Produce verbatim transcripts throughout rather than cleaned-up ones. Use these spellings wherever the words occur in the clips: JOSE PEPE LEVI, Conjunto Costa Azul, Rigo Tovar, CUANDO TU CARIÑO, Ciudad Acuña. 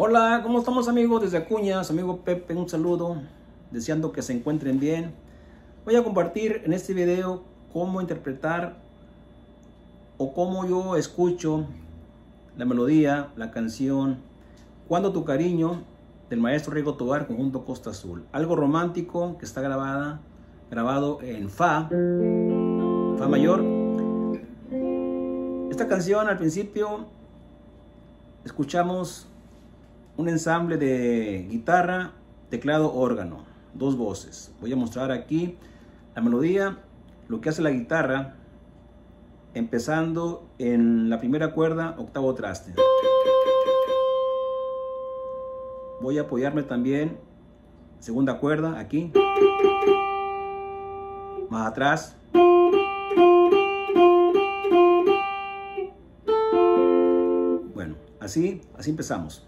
Hola, ¿cómo estamos, amigos? Desde Acuña, su amigo Pepe, un saludo, deseando que se encuentren bien. Voy a compartir en este video cómo interpretar o cómo yo escucho la melodía, la canción Cuando tu cariño, del maestro Rigo Tovar, Conjunto Costa Azul. Algo romántico que está grabada, grabado en Fa, Fa mayor. Esta canción al principio escuchamos un ensamble de guitarra, teclado, órgano, dos voces. Voy a mostrar aquí la melodía, lo que hace la guitarra, empezando en la primera cuerda, octavo traste. Voy a apoyarme también, segunda cuerda, aquí, más atrás. Bueno, así, así empezamos.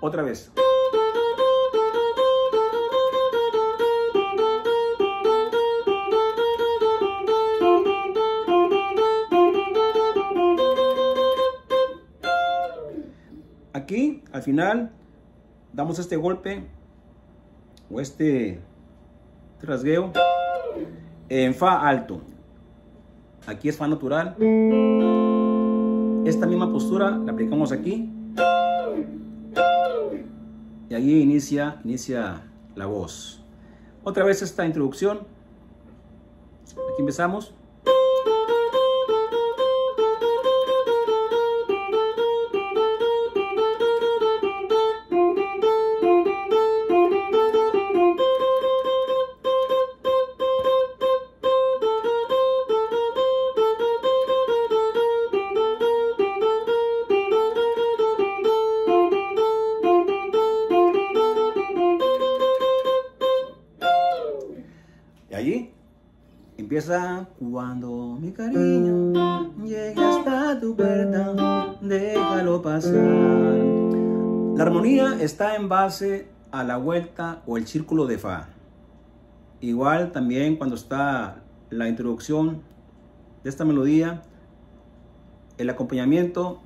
Otra vez. Aquí, al final, damos este golpe o este rasgueo en Fa alto. Aquí es Fa natural. Esta misma postura la aplicamos aquí. Y allí inicia, inicia la voz. Otra vez esta introducción. Aquí empezamos. Allí empieza cuando mi cariño llegue hasta tu puerta, déjalo pasar. La armonía está en base a la vuelta o el círculo de Fa. Igual también cuando está la introducción de esta melodía, el acompañamiento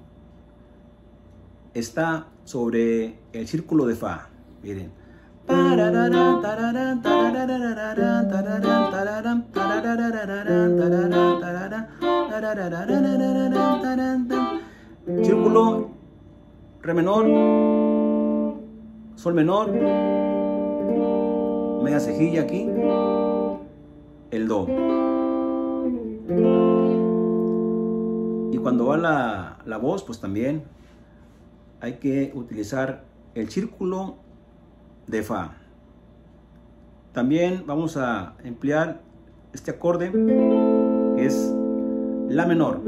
está sobre el círculo de Fa. Miren. Círculo, re menor, sol menor, media cejilla aquí, el do. Y cuando va la, la voz, pues también hay que utilizar el círculo de Fa. También vamos a emplear este acorde, que es La menor,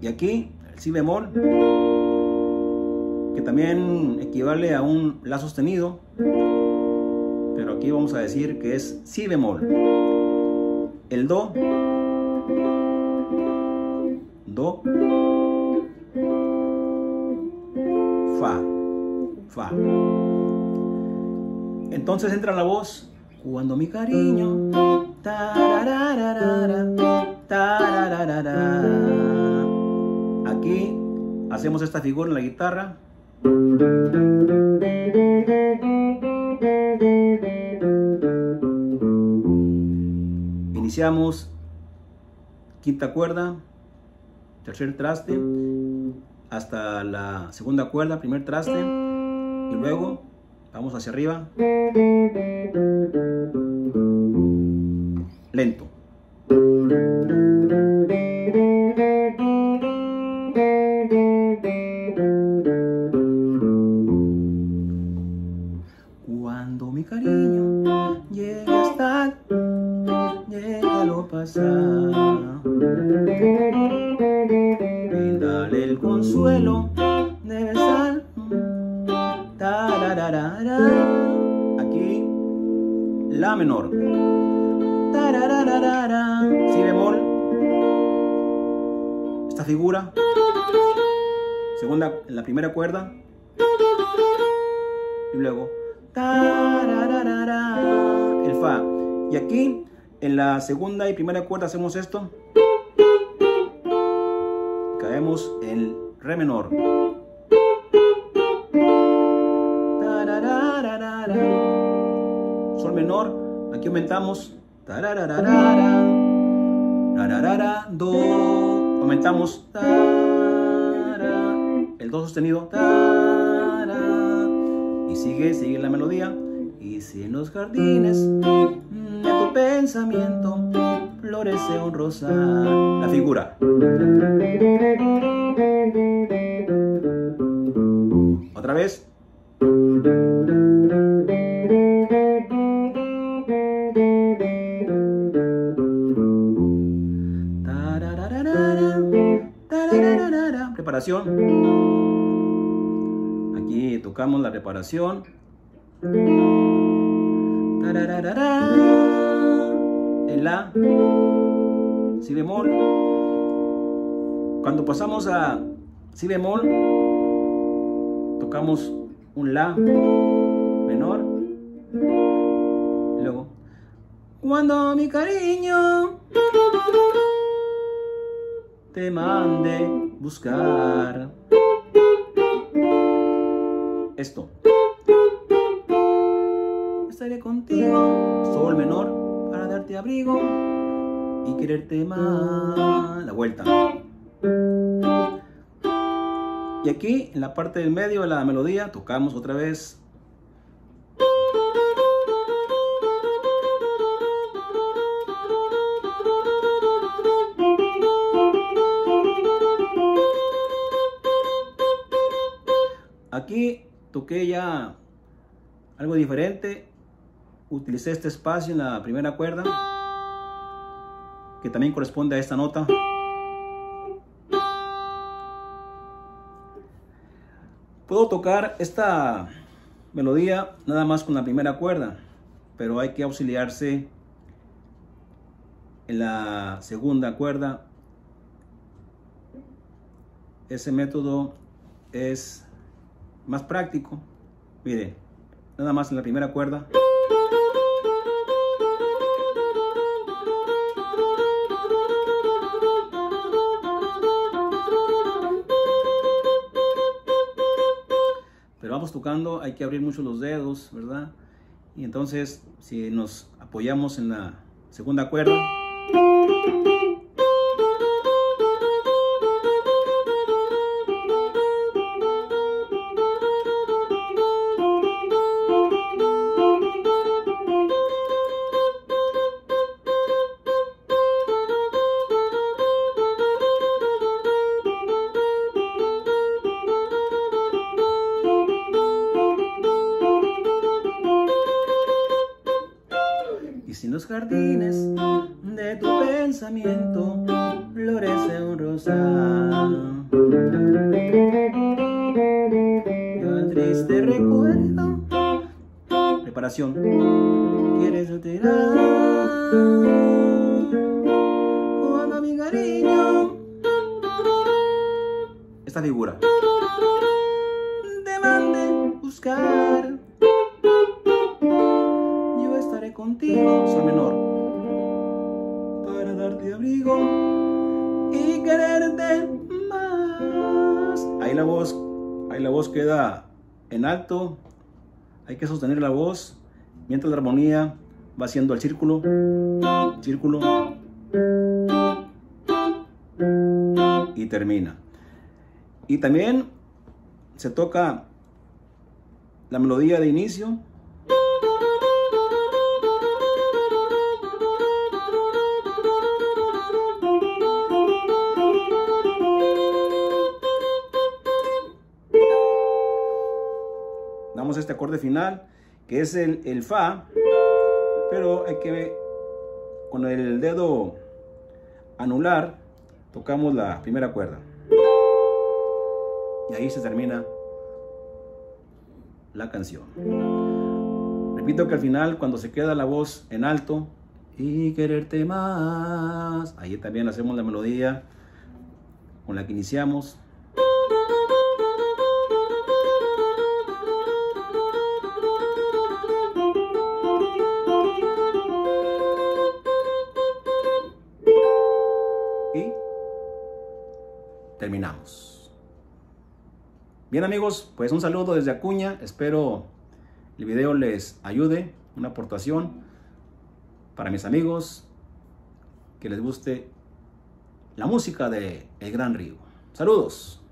y aquí el Si bemol, que también equivale a un La sostenido, pero aquí vamos a decir que es Si bemol, el Do, Do, Fa, Fa. Entonces entra la voz cuando mi cariño, aquí hacemos esta figura en la guitarra, iniciamos quinta cuerda, tercer traste, hasta la segunda cuerda, primer traste. Y luego vamos hacia arriba, lento. Cuando mi cariño llegue hasta, déjalo pasar, brindale el consuelo de besar. Aquí La menor, Si bemol, esta figura, segunda, la primera cuerda, y luego el fa. Y aquí en la segunda y primera cuerda hacemos esto, caemos en re menor, sol menor, aquí aumentamos, do, aumentamos el do sostenido y sigue, sigue la melodía. Y si en los jardines de tu pensamiento florece un rosal, la figura. Otra vez. Preparación. Aquí tocamos la reparación. El la, si bemol. Cuando pasamos a si bemol, tocamos un la menor. Y luego, cuando mi cariño te mande buscar, esto, estaré contigo, sol menor, para darte abrigo y quererte más, la vuelta. Y aquí en la parte del medio de la melodía tocamos otra vez. Aquí toqué ya algo diferente, utilicé este espacio en la primera cuerda, que también corresponde a esta nota. Puedo tocar esta melodía nada más con la primera cuerda, pero hay que auxiliarse en la segunda cuerda. Ese método es más práctico. Miren, nada más en la primera cuerda. Pero vamos tocando, hay que abrir mucho los dedos, ¿verdad? Y entonces, si nos apoyamos en la segunda cuerda, jardines de tu pensamiento florece un rosal, y al triste recuerdo, preparación, quieres alterar, cuando mi cariño, esta figura, te mande buscar, contigo, sol menor, para darte abrigo y quererte más. Ahí la voz, ahí la voz queda en alto, hay que sostener la voz mientras la armonía va haciendo el círculo, círculo y termina. Y también se toca la melodía de inicio. Este acorde final que es el, el fa, pero hay que con el dedo anular tocamos la primera cuerda y ahí se termina la canción. Repito que al final, cuando se queda la voz en alto y quererte más, ahí también hacemos la melodía con la que iniciamos. terminamos. Bien amigos, pues un saludo desde Acuña. Espero el video les ayude, una aportación para mis amigos que les guste la música de El Gran Rigo. Saludos.